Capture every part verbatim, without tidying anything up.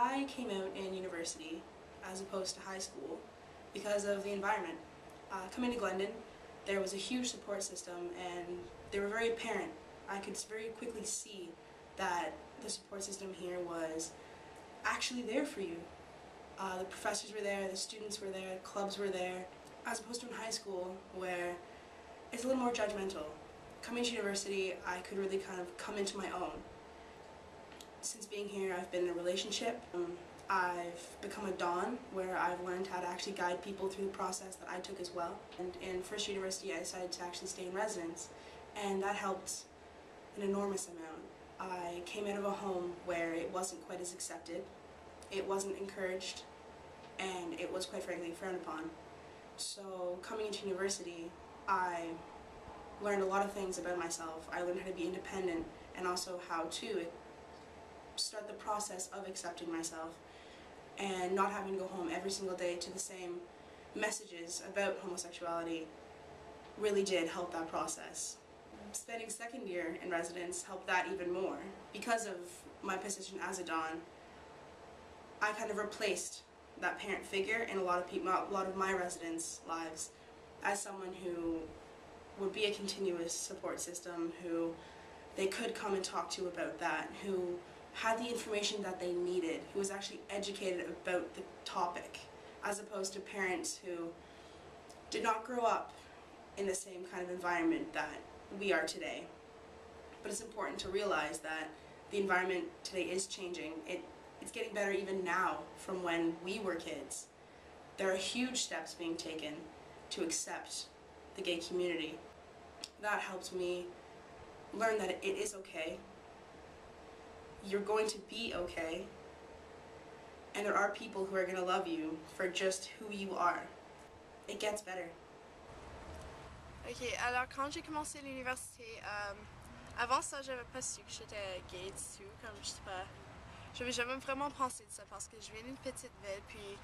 I came out in university as opposed to high school because of the environment. Uh, coming to Glendon, there was a huge support system and they were very apparent. I could very quickly see that the support system here was actually there for you. Uh, the professors were there, the students were there, clubs were there, as opposed to in high school where it's a little more judgmental. Coming to university, I could really kind of come into my own. Since being here, I've been in a relationship. Um, I've become a Don, where I've learned how to actually guide people through the process that I took as well. And in first year university, I decided to actually stay in residence, and that helped an enormous amount. I came out of a home where it wasn't quite as accepted, it wasn't encouraged, and it was quite frankly frowned upon. So coming into university, I learned a lot of things about myself. I learned how to be independent and also how to start the process of accepting myself and not having to go home every single day to the same messages about homosexuality really did help that process. Spending second year in residence helped that even more. Because of my position as a Don, I kind of replaced that parent figure in a lot of people, a lot of my residents' lives as someone who would be a continuous support system, who they could come and talk to about that, who had the information that they needed, who was actually educated about the topic, as opposed to parents who did not grow up in the same kind of environment that we are today. But it's important to realize that the environment today is changing. It, it's getting better even now from when we were kids. There are huge steps being taken to accept the gay community. That helped me learn that it is okay. You're going to be okay. And there are people who are going to love you for just who you are. It gets better. Ok, alors quand j'ai commencé l'université, euh, avant ça, j'avais pas su que j'étais gay du tout, comme je sais pas. J'avais jamais vraiment pensé de ça parce que je viens d'une petite ville, puis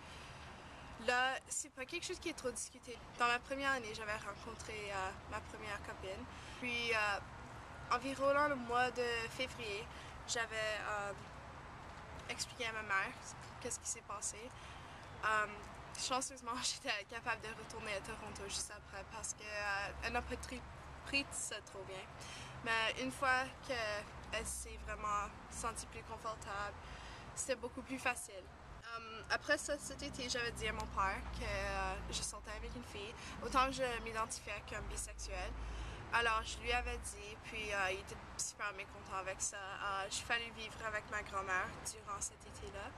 là, c'est pas quelque chose qui est trop discuté. Dans la première année, j'avais rencontré euh, ma première copine, puis euh, environ le mois de février, j'avais euh, expliqué à ma mère qu'est-ce qui s'est passé. Um, Chanceusement, j'étais capable de retourner à Toronto juste après parce qu'elle euh, n'a pas pris ça trop bien. Mais une fois qu'elle s'est vraiment sentie plus confortable, c'était beaucoup plus facile. Um, après ça, cet été, j'avais dit à mon père que euh, je sortais avec une fille, autant que je m'identifiais comme bisexuelle. Alors je lui avais dit, puis euh, il était super mécontent avec ça. Euh, je suis allée vivre avec ma grand-mère durant cet été-là.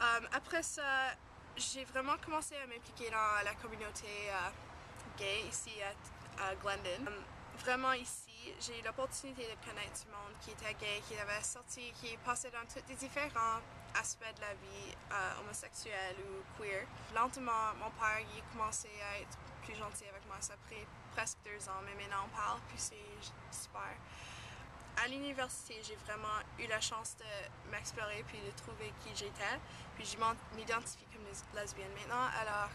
Um, après ça, j'ai vraiment commencé à m'impliquer dans la communauté euh, gay ici à, à Glendon. Um, vraiment ici, j'ai eu l'opportunité de connaître du monde qui était gay, qui avait sorti, qui passait dans tous les différents aspects de la vie, euh, homosexuelle ou queer. Lentement, mon père il a commencé à être plus gentil avec moi. Ça a pris presque deux ans, mais maintenant on parle, puis c'est super. À l'université, j'ai vraiment eu la chance de m'explorer puis de trouver qui j'étais. Puis je m'identifie comme lesbienne maintenant. Alors,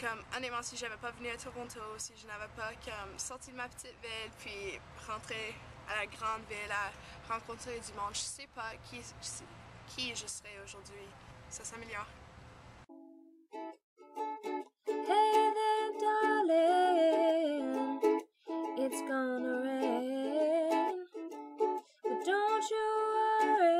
comme honnêtement, si j'avais pas venu à Toronto, si je n'avais pas comme sorti de ma petite ville puis rentré à la grande ville à rencontrer du monde, je sais pas qui je, sais, qui je serais aujourd'hui. Ça s'améliore. Hey there, darling, it's gonna rain. Don't you worry.